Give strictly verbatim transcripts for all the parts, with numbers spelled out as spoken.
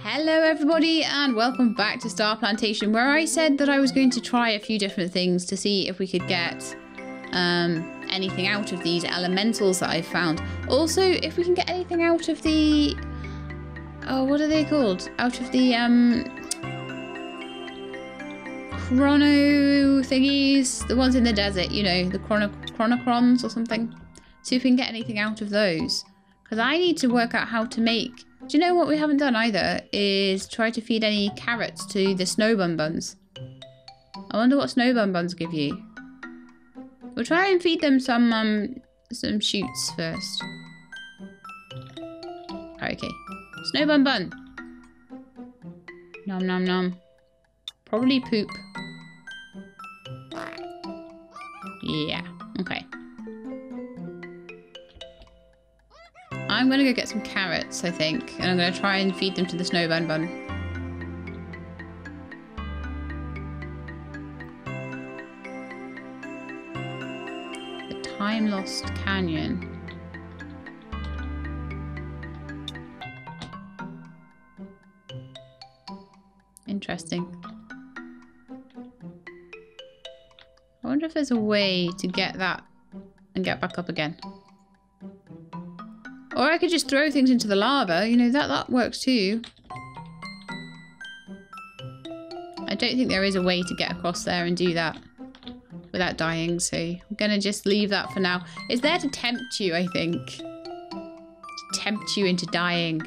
Hello everybody and welcome back to Star Plantation, where I said that I was going to try a few different things to see if we could get um, anything out of these elementals that I've found. Also, if we can get anything out of the... oh, what are they called? Out of the um, chrono thingies, the ones in the desert, you know, the chrono chronochrons or something. See if we can get anything out of those, because I need to work out how to make... do you know what we haven't done either is try to feed any carrots to the Snow Bun Buns. I wonder what Snow Bun Buns give you. We'll try and feed them some um some shoots first. Oh, okay. Snow Bun Bun. Nom nom nom. Probably poop. Yeah. Okay. I'm gonna go get some carrots, I think, and I'm gonna try and feed them to the Snow Bun Bun. The Time Lost Canyon. Interesting. I wonder if there's a way to get that and get back up again. Or I could just throw things into the lava, you know, that, that works too. I don't think there is a way to get across there and do that without dying, so I'm gonna just leave that for now. It's there to tempt you, I think. To tempt you into dying.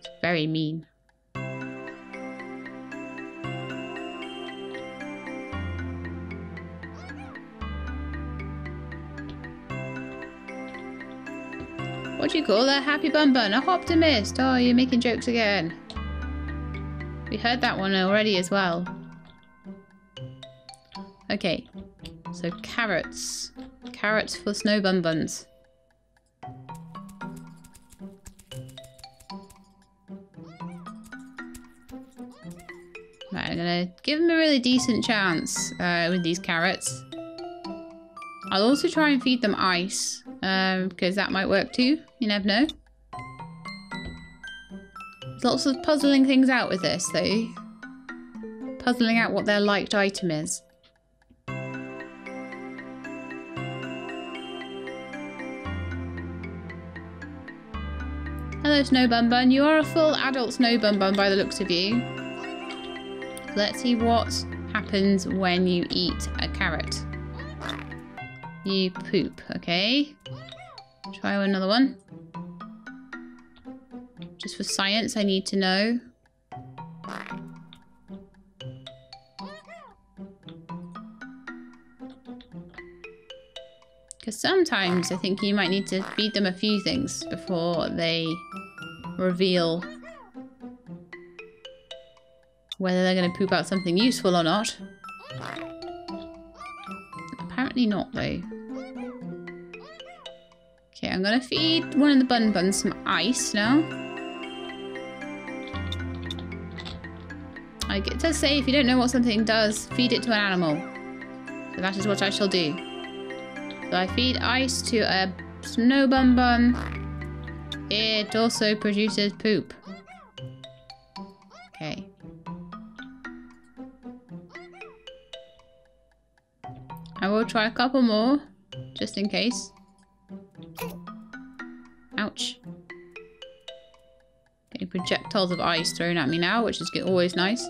It's very mean. What do you call a happy bun bun? A optimist! Oh, you're making jokes again. We heard that one already as well. Okay, so carrots. Carrots for Snow Bun Buns. Right, I'm gonna give them a really decent chance uh, with these carrots. I'll also try and feed them ice, because um, that might work too. You never know. There's lots of puzzling things out with this, though. Puzzling out what their liked item is. Hello, Snow Bun Bun. You are a full adult Snow Bun Bun by the looks of you. Let's see what happens when you eat a carrot. You poop, okay. Try another one. Just for science, I need to know. Because sometimes I think you might need to feed them a few things before they reveal whether they're going to poop out something useful or not. Apparently not, though. Okay, I'm gonna feed one of the bun buns some ice now. Like it does say, if you don't know what something does, feed it to an animal. So that is what I shall do. So I feed ice to a Snow Bun Bun. It also produces poop. Okay. I will try a couple more, just in case. Ouch. Getting projectiles of ice thrown at me now, which is always nice.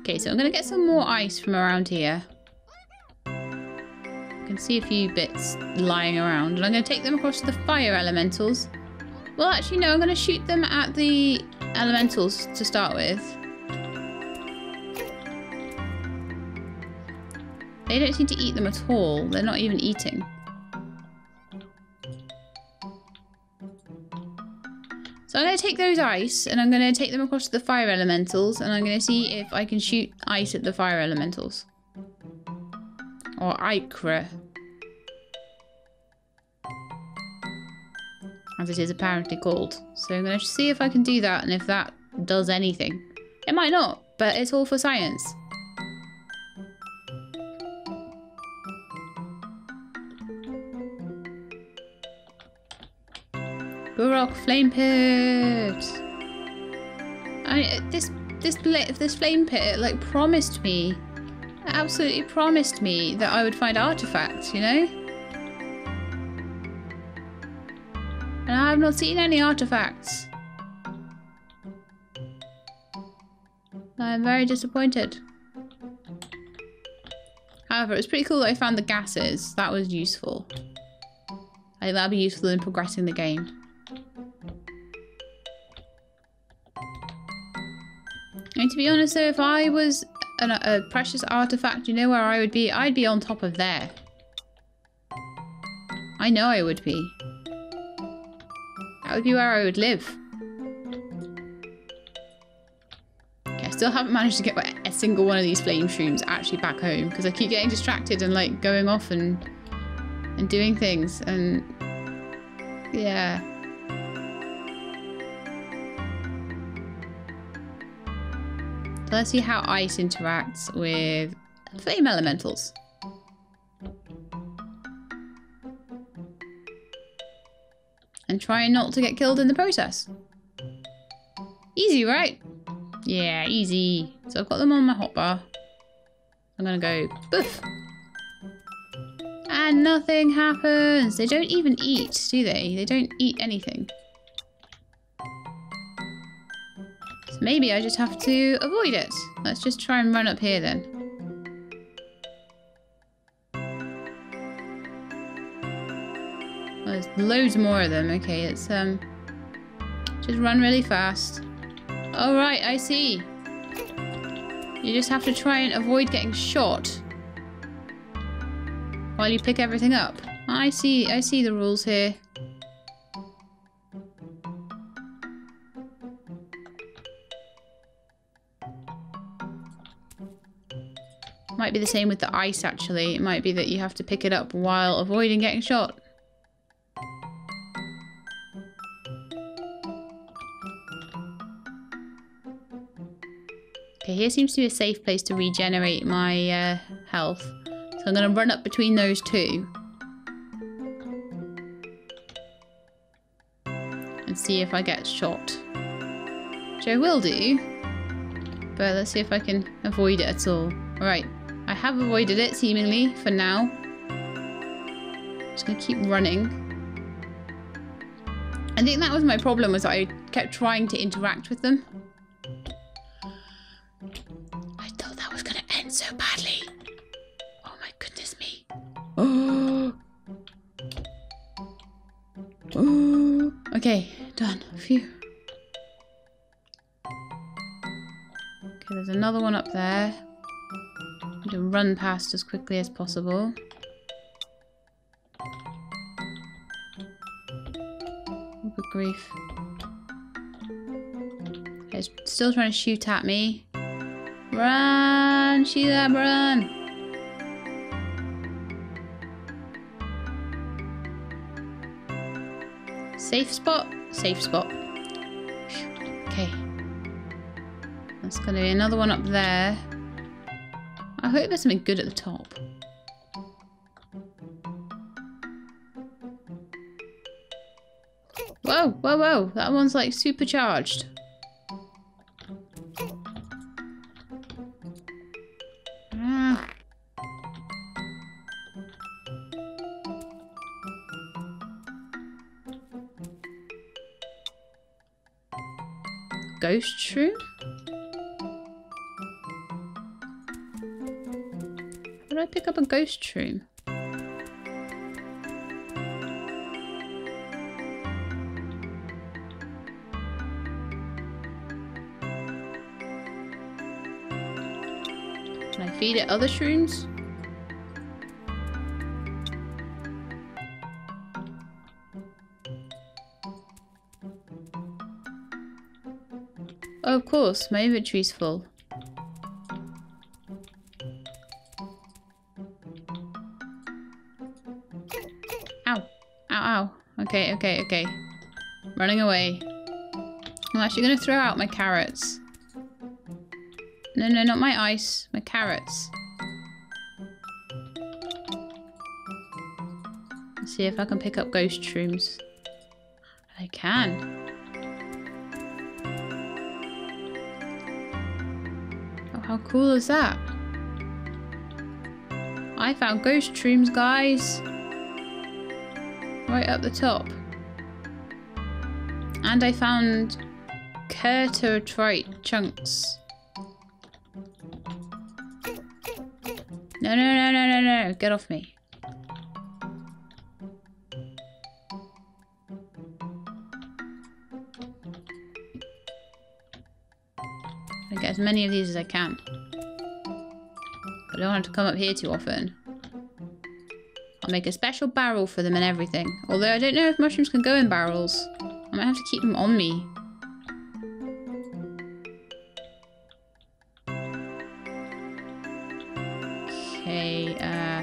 Okay, so I'm gonna get some more ice from around here. I can see a few bits lying around, and I'm gonna take them across to the fire elementals. Well, actually no, I'm gonna shoot them at the elementals to start with. They don't seem to eat them at all. They're not even eating. So I'm going to take those ice and I'm going to take them across to the fire elementals, and I'm going to see if I can shoot ice at the fire elementals. Or ikra, as it is apparently called. So I'm going to see if I can do that and if that does anything. It might not, but it's all for science. Gurak Flame Pit. I this this this flame pit like promised me, it absolutely promised me that I would find artifacts, you know. And I have not seen any artifacts. I am very disappointed. However, it was pretty cool that I found the gases. That was useful. I think that'll be useful in progressing the game. And to be honest though, if I was an, a precious artifact, you know where I would be? I'd be on top of there. I know I would be. That would be where I would live. Okay, I still haven't managed to get a single one of these flame shrooms actually back home because I keep getting distracted and like going off and and doing things and yeah. So let's see how ice interacts with flame elementals. And try not to get killed in the process. Easy, right? Yeah, easy. So I've got them on my hotbar. I'm gonna go boof. And nothing happens. They don't even eat, do they? They don't eat anything. So maybe I just have to avoid it. Let's just try and run up here then. There's loads more of them. Okay, let's um, just run really fast. All right, I see. You just have to try and avoid getting shot while you pick everything up. I see, I see the rules here. Might be the same with the ice actually. It might be that you have to pick it up while avoiding getting shot. Okay, here seems to be a safe place to regenerate my uh, health. So I'm going to run up between those two. And see if I get shot. Which I will do. But let's see if I can avoid it at all. Alright, I have avoided it seemingly for now. I'm just going to keep running. I think that was my problem, was I kept trying to interact with them. So badly. Oh my goodness me. Oh. Okay, done. Phew. Okay, there's another one up there. I'm going to run past as quickly as possible. Oh, good grief. Okay, it's still trying to shoot at me. Run, Sheila, run! Safe spot, safe spot. Okay. That's gonna be another one up there. I hope there's something good at the top. Whoa, whoa, whoa! That one's like supercharged. Ghost shroom? How did I pick up a ghost shroom? Can I feed it other shrooms? Of course, my inventory's full. Ow. Ow, ow. Okay, okay, okay. Running away. I'm actually going to throw out my carrots. No, no, not my ice. My carrots. Let's see if I can pick up ghost shrooms. I can. Oh, how cool is that? I found ghost shrooms, guys. Right up the top. And I found Kertorite chunks. No, no, no, no, no, no, get off me. I get as many of these as I can. I don't want to come up here too often. I'll make a special barrel for them and everything. Although I don't know if mushrooms can go in barrels. I might have to keep them on me. Okay, uh...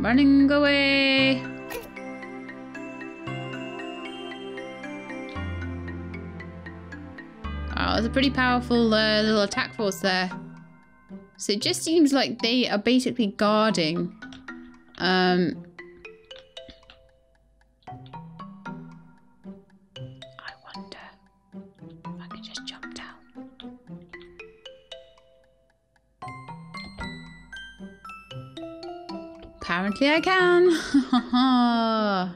running away! Oh, that's a pretty powerful uh, little attack force there. So it just seems like they are basically guarding um, I wonder if I can just jump down. Apparently I can. Haha.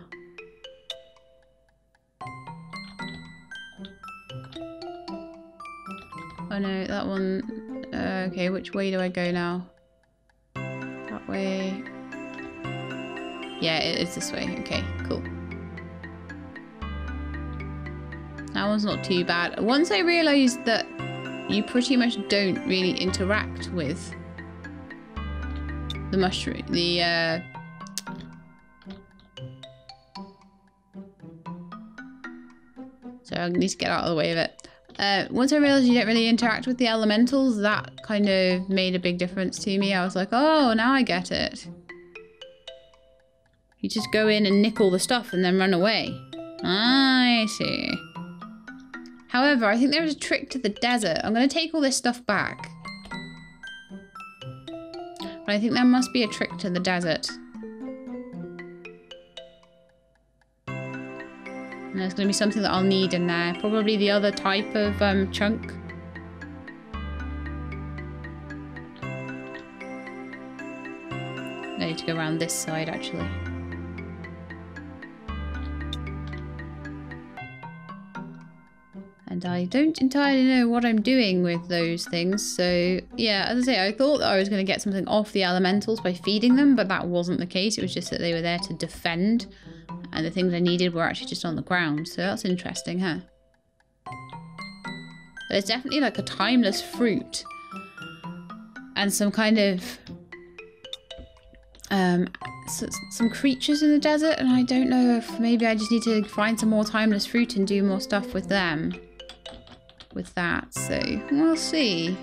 Oh no, that one. Uh, okay, which way do I go now? That way. Yeah, it is this way. Okay, cool. That one's not too bad. Once I realised that you pretty much don't really interact with the mushroom, the uh, so I need to get out of the way of it. Uh, once I realised you don't really interact with the elementals, that kind of made a big difference to me. I was like, oh, now I get it. You just go in and nick all the stuff and then run away. I see. However, I think there is a trick to the desert. I'm going to take all this stuff back. But I think there must be a trick to the desert. And there's going to be something that I'll need in there. Probably the other type of um, chunk. I need to go around this side, actually. And I don't entirely know what I'm doing with those things. So, yeah, as I say, I thought that I was going to get something off the elementals by feeding them, but that wasn't the case. It was just that they were there to defend. And the things I needed were actually just on the ground, so that's interesting, huh? But it's definitely like a timeless fruit. And some kind of... Um, some creatures in the desert, and I don't know if maybe I just need to find some more timeless fruit and do more stuff with them. With that, so we'll see.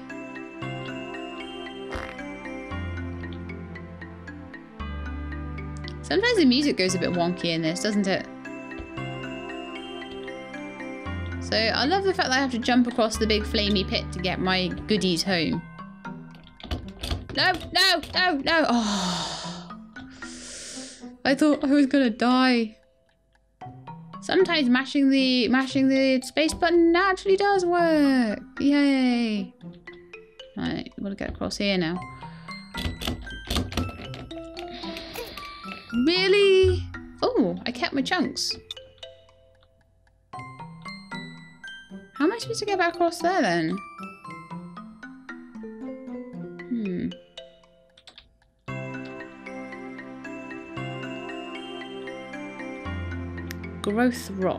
Sometimes the music goes a bit wonky in this, doesn't it? So, I love the fact that I have to jump across the big flamey pit to get my goodies home. No! No! No! No! Oh! I thought I was gonna die. Sometimes mashing the, mashing the space button actually does work! Yay! Right, gotta get across here now. Really? Oh, I kept my chunks. How am I supposed to get back across there then? Hmm. Growth rot.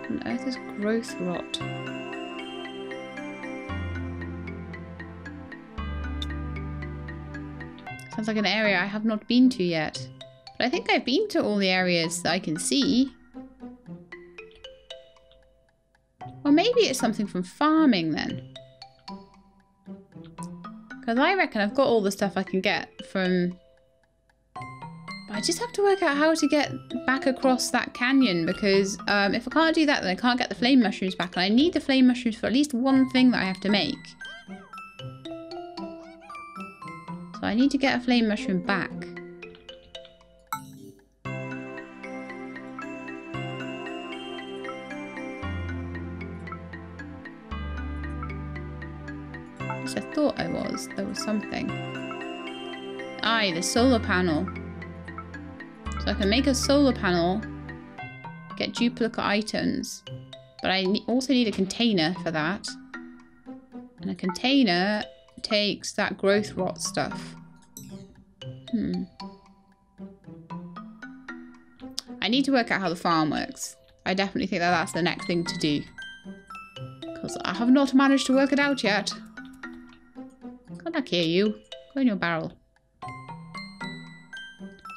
What on earth is growth rot? Sounds like an area I have not been to yet. But I think I've been to all the areas that I can see. Or maybe it's something from farming then. Because I reckon I've got all the stuff I can get from... But I just have to work out how to get back across that canyon. Because um, if I can't do that, then I can't get the flame mushrooms back. And I need the flame mushrooms for at least one thing that I have to make. I need to get a flame mushroom back. Because I thought I was. There was something. Aye, the solar panel. So I can make a solar panel. Get duplicate items. But I also need a container for that. And a container takes that growth rot stuff. Hmm. I need to work out how the farm works. I definitely think that that's the next thing to do. Because I have not managed to work it out yet. Come back here, you. Go in your barrel.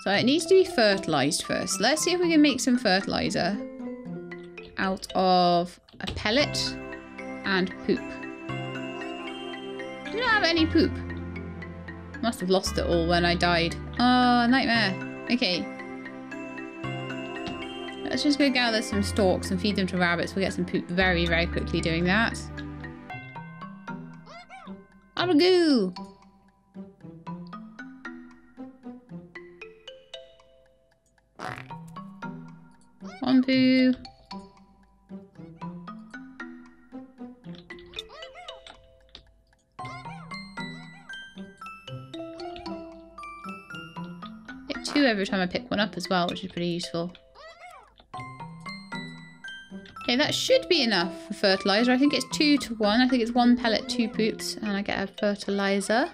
So it needs to be fertilised first. Let's see if we can make some fertiliser out of a pellet and poop. Do not have any poop. Must have lost it all when I died. Oh, nightmare. Okay. Let's just go gather some stalks and feed them to rabbits. We'll get some poop very, very quickly doing that. Abagoo! Poo. Get two every time I pick one up as well, which is pretty useful. Okay, that should be enough for fertilizer. I think it's two to one. I think it's one pellet, two poops, and I get a fertilizer.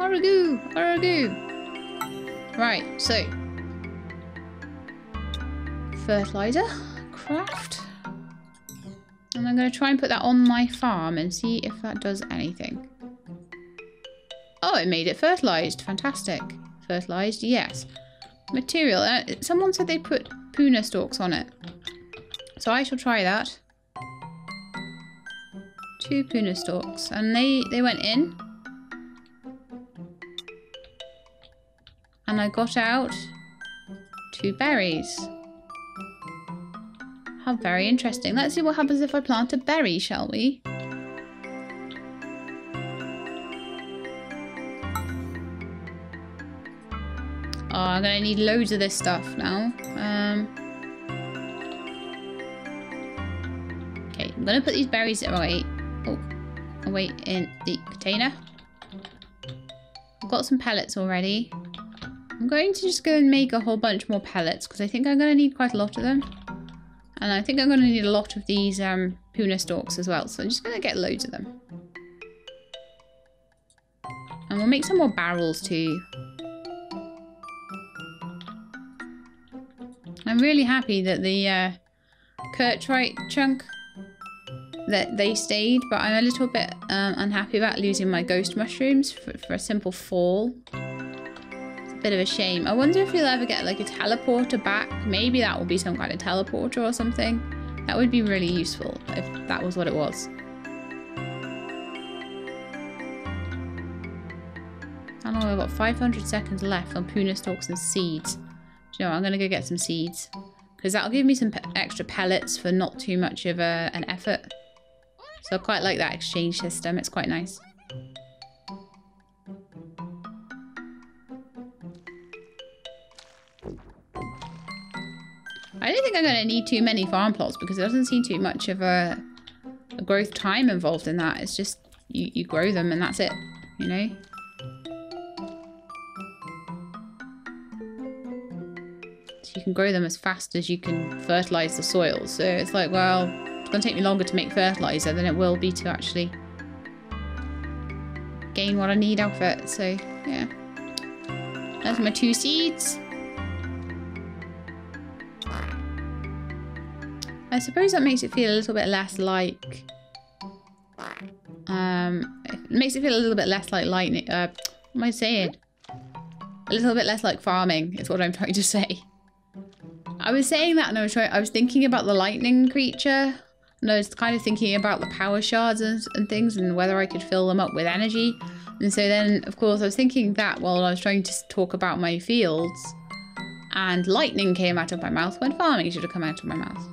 Aragoo! Aragoo! Right, so. Fertilizer. Craft. And I'm going to try and put that on my farm and see if that does anything. Oh, it made it fertilized. Fantastic. Fertilized, yes. Material. Uh, someone said they put puna stalks on it. So I shall try that. Two puna stalks. And they, they went in. And I got out two berries. How very interesting. Let's see what happens if I plant a berry, shall we? Oh, I'm going to need loads of this stuff now. Um, okay, I'm going to put these berries away. Oh, away in the container. I've got some pellets already. I'm going to just go and make a whole bunch more pellets because I think I'm going to need quite a lot of them. And I think I'm going to need a lot of these um, puna stalks as well. So I'm just going to get loads of them. And we'll make some more barrels too. I'm really happy that the uh, Kertorite chunk, that they stayed. But I'm a little bit um, unhappy about losing my ghost mushrooms for, for a simple fall. Bit of a shame. I wonder if you'll ever get like a teleporter back. Maybe that will be some kind of teleporter or something. That would be really useful if that was what it was. How long have I got? five hundred seconds left on puna stalks and seeds. Do you know what? I'm going to go get some seeds. Because that'll give me some pe extra pellets for not too much of a, an effort. So I quite like that exchange system. It's quite nice. I don't think I'm going to need too many farm plots because there doesn't seem too much of a, a growth time involved in that. It's just you, you grow them and that's it, you know? So you can grow them as fast as you can fertilise the soil. So it's like, well, it's going to take me longer to make fertiliser than it will be to actually gain what I need out of it. So, yeah. There's my two seeds. I suppose that makes it feel a little bit less like, um, it makes it feel a little bit less like lightning, uh, what am I saying? A little bit less like farming is what I'm trying to say. I was saying that and I was trying, I was thinking about the lightning creature and I was kind of thinking about the power shards and, and things and whether I could fill them up with energy. And so then, of course, I was thinking that while I was trying to talk about my fields and lightning came out of my mouth when farming should have come out of my mouth.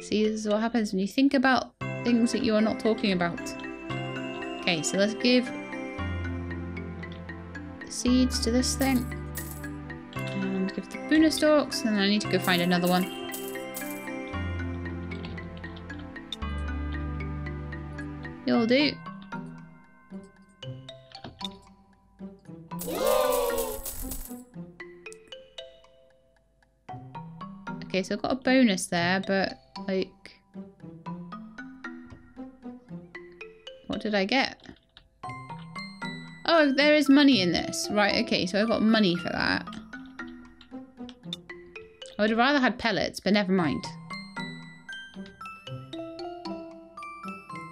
See, this is what happens when you think about things that you are not talking about. Okay, so let's give seeds to this thing. and give the puna stalks, and then I need to go find another one. You'll do. Okay, so I've got a bonus there, but like, what did I get? Oh, there is money in this. Right, okay, so I got money for that. I would have rather had pellets, but never mind.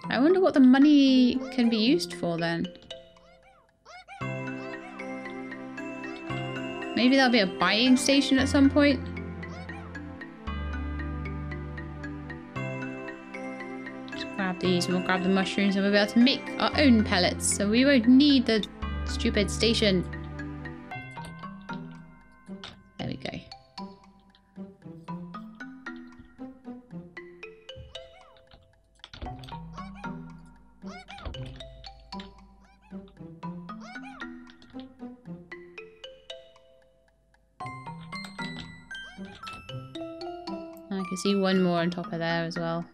I wonder what the money can be used for then. Maybe there'll be a buying station at some point. Grab these, and we'll grab the mushrooms, and we'll be able to make our own pellets, so we won't need the stupid station. There we go. I can see one more on top of there as well.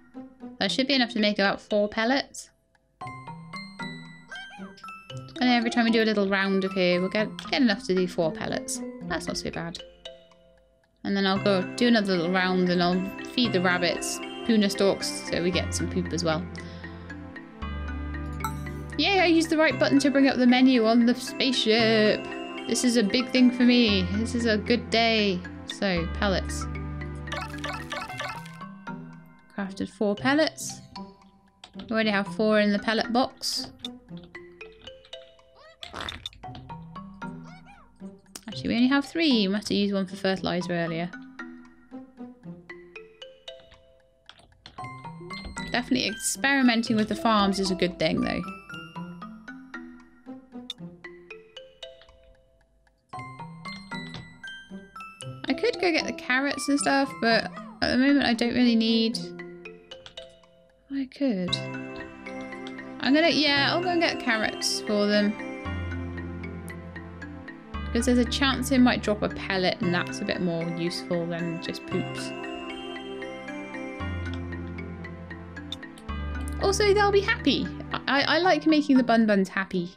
That should be enough to make about four pellets. And every time we do a little round of here, we'll get, get enough to do four pellets. That's not so bad. And then I'll go do another little round, and I'll feed the rabbits puna stalks so we get some poop as well. Yay, I used the right button to bring up the menu on the spaceship. This is a big thing for me. This is a good day. So, pellets. Crafted four pellets. We already have four in the pellet box. Actually, we only have three. We must have used one for fertilizer earlier. Definitely experimenting with the farms is a good thing, though. I could go get the carrots and stuff, but at the moment I don't really need... I could. I'm gonna, yeah, I'll go and get carrots for them. Because there's a chance it might drop a pellet, and that's a bit more useful than just poops. Also, they'll be happy. I, I like making the Bun Buns happy.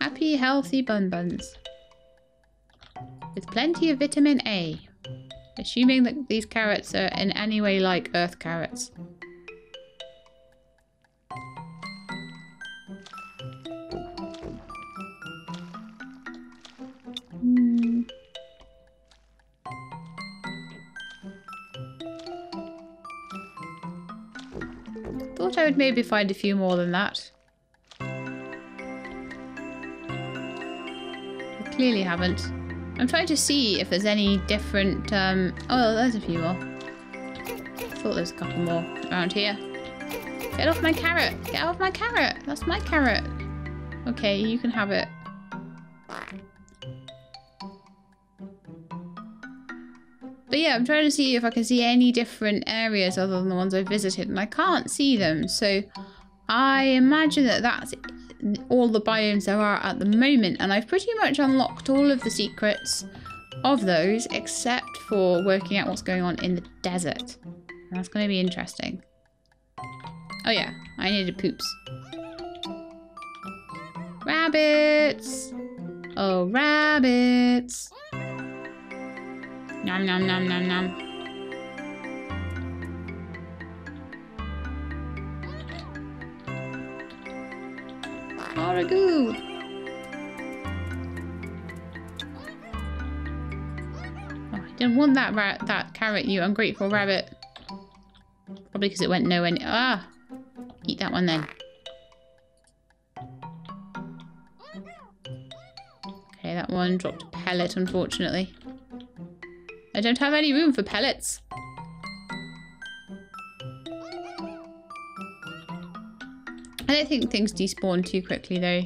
Happy, healthy Bun Buns. With plenty of vitamin A. Assuming that these carrots are in any way like earth carrots. Hmm. Thought I would maybe find a few more than that. I clearly haven't. I'm trying to see if there's any different, um, oh, there's a few more. I thought there's a couple more around here. Get off my carrot! Get off my carrot! That's my carrot! Okay, you can have it. But yeah, I'm trying to see if I can see any different areas other than the ones I visited, and I can't see them, so I imagine that that's it. All the biomes there are at the moment, and I've pretty much unlocked all of the secrets of those except for working out what's going on in the desert. That's going to be interesting. Oh yeah, I needed poops. Rabbits! Oh, rabbits! Nom nom nom nom nom. Oragoo! Oh, I didn't want that ra that carrot, you ungrateful rabbit. Probably because it went nowhere. Ah! Eat that one then. Okay, that one dropped a pellet, unfortunately. I don't have any room for pellets. I don't think things despawn too quickly, though.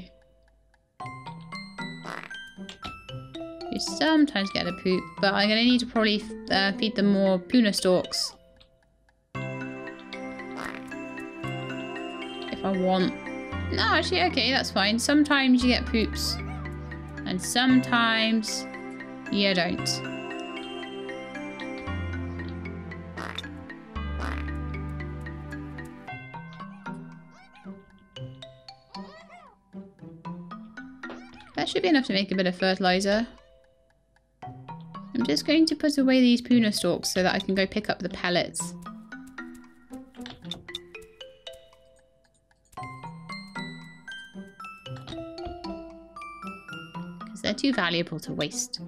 You sometimes get a poop, but I'm going to need to probably uh, feed them more puna stalks. If I want. No, actually, okay, that's fine. Sometimes you get poops. And And sometimes you don't. That should be enough to make a bit of fertilizer. I'm just going to put away these puna stalks so that I can go pick up the pellets. Because they're too valuable to waste.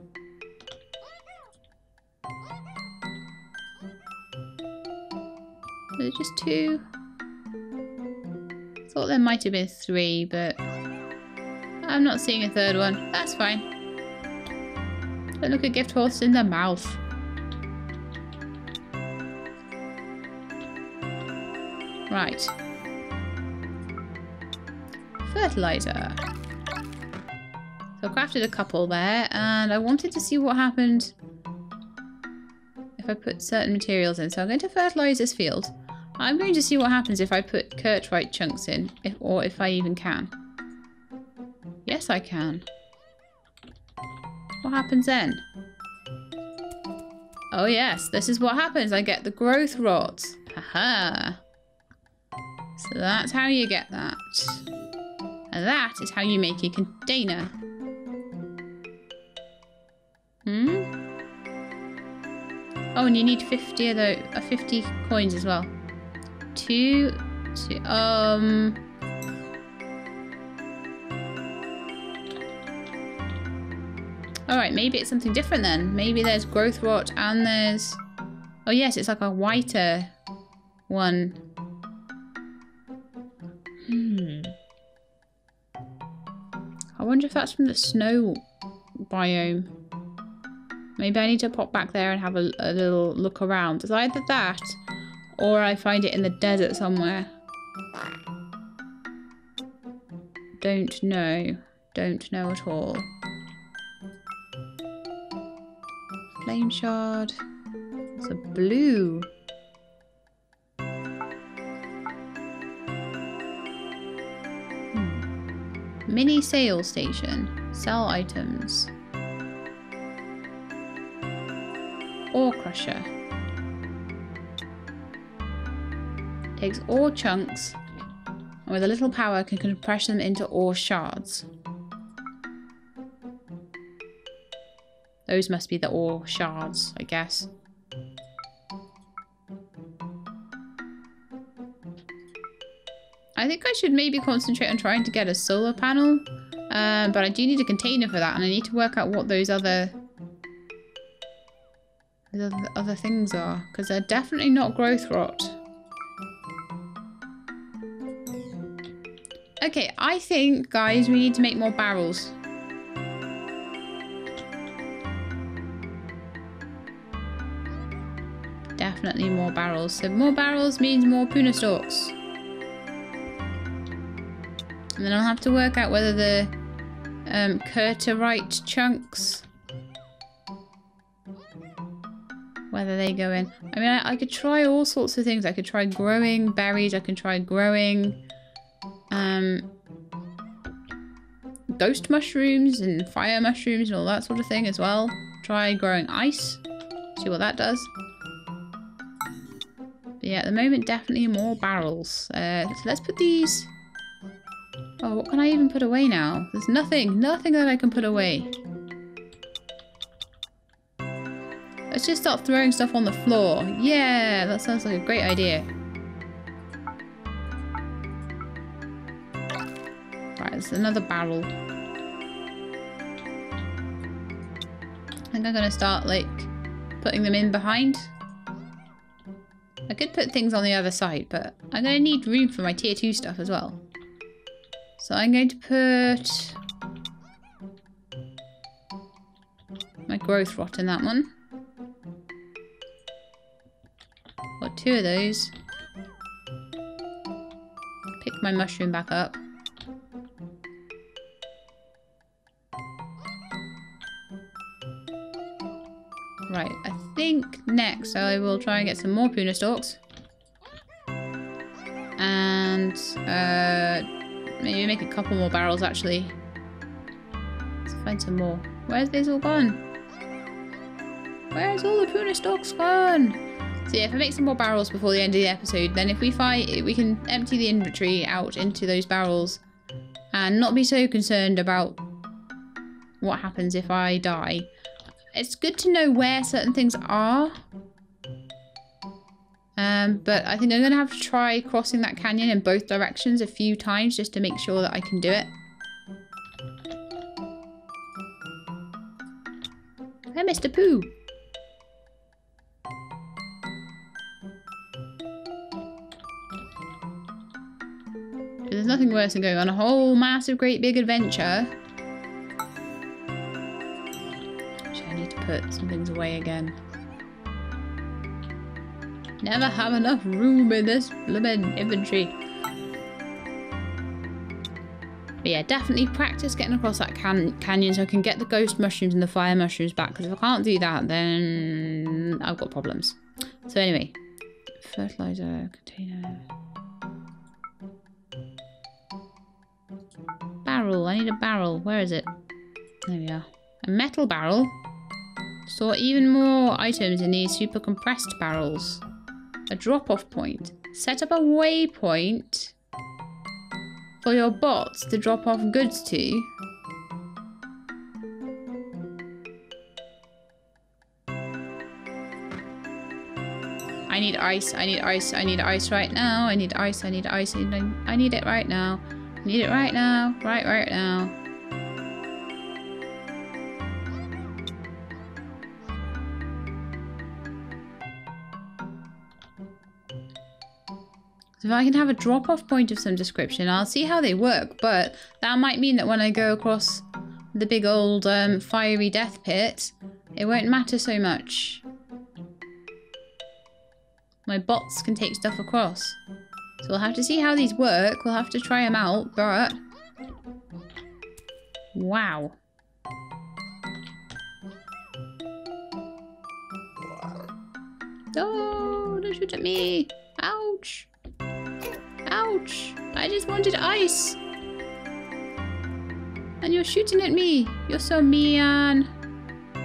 There's just two. Thought there might have been three, but I'm not seeing a third one. That's fine. But look, a gift horse in the mouth. Right. Fertilizer. So I crafted a couple there, and I wanted to see what happened if I put certain materials in. So I'm going to fertilize this field. I'm going to see what happens if I put Kertorite chunks in, if, or if I even can. Yes, I can. What happens then? Oh yes, this is what happens. I get the growth rot. Aha! So that's how you get that. And that is how you make a container. Hmm? Oh, and you need fifty of those, uh, fifty coins as well. Two, two, um... Alright, maybe it's something different then. Maybe there's growth rot and there's... Oh yes, it's like a whiter one. Hmm. I wonder if that's from the snow biome. Maybe I need to pop back there and have a, a little look around. It's either that or I find it in the desert somewhere. Don't know. Don't know at all. Flame shard. It's a blue. Hmm. Mini sale station. Sell items. Ore crusher. Takes ore chunks and with a little power can compress them into ore shards. Those must be the ore shards, I guess. I think I should maybe concentrate on trying to get a solar panel. Um, but I do need a container for that, and I need to work out what those other, the other things are. Because they're definitely not growth rot. Okay, I think, guys, we need to make more barrels. Definitely more barrels. So more barrels means more puna stalks. And then I'll have to work out whether the um, Kertorite chunks, whether they go in. I mean, I, I could try all sorts of things. I could try growing berries. I can try growing um, ghost mushrooms and fire mushrooms and all that sort of thing as well. Try growing ice. See what that does. Yeah, at the moment, definitely more barrels. Uh, so let's put these... Oh, what can I even put away now? There's nothing, nothing that I can put away. Let's just start throwing stuff on the floor. Yeah, that sounds like a great idea. Right, there's another barrel. I think I'm gonna start, like, putting them in behind. I could put things on the other side, but I'm going to need room for my tier two stuff as well. So I'm going to put my growth rot in that one. Got two of those. Pick my mushroom back up. Right, I think next I will try and get some more puna stalks. And uh, maybe make a couple more barrels actually. find some more. Where's this all gone? Where's all the puna stalks gone? So yeah, if I make some more barrels before the end of the episode, then if we fight, we can empty the inventory out into those barrels and not be so concerned about what happens if I die. It's good to know where certain things are. Um, but I think I'm going to have to try crossing that canyon in both directions a few times just to make sure that I can do it. Hey, Mister Pooh! There's nothing worse than going on a whole massive great big adventure. Actually, I need to put some things away again. Never have enough room in this blooming inventory. But yeah, definitely practice getting across that can canyon so I can get the ghost mushrooms and the fire mushrooms back, because if I can't do that, then I've got problems. So anyway, fertilizer container. Barrel, I need a barrel. Where is it? There we are. A metal barrel. Store even more items in these super compressed barrels. A drop-off point. Set up a waypoint for your bots to drop off goods to. I need ice, I need ice, I need ice right now. I need ice, I need ice, I need, I need it right now. I need it right now, right, right now. So if I can have a drop-off point of some description, I'll see how they work, but that might mean that when I go across the big old um, fiery death pit, it won't matter so much. My bots can take stuff across. So we'll have to see how these work, we'll have to try them out, but... Wow. Oh, don't shoot at me! Ouch! Ouch! I just wanted ice! And you're shooting at me! You're so mean! So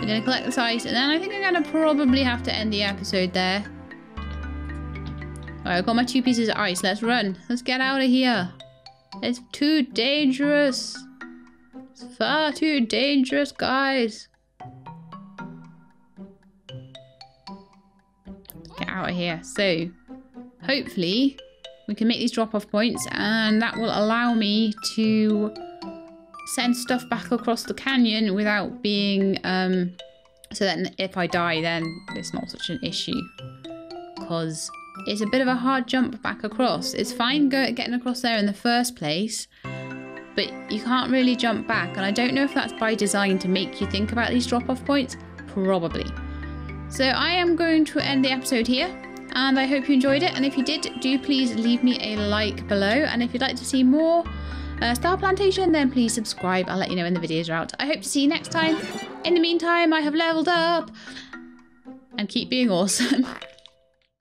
I'm gonna collect this ice, and then I think I'm gonna probably have to end the episode there. Alright, I've got my two pieces of ice. Let's run! Let's get out of here! It's too dangerous! It's far too dangerous, guys! Get out of here. So... hopefully, we can make these drop-off points, and that will allow me to send stuff back across the canyon without being... Um, so that if I die, then it's not such an issue. Because it's a bit of a hard jump back across. It's fine go getting across there in the first place, but you can't really jump back. And I don't know if that's by design to make you think about these drop-off points. Probably. So I am going to end the episode here. And I hope you enjoyed it, and if you did, do please leave me a like below, and if you'd like to see more uh, Star Plantation, then please subscribe. I'll let you know when the videos are out. I hope to see you next time. In the meantime, I have leveled up, and keep being awesome.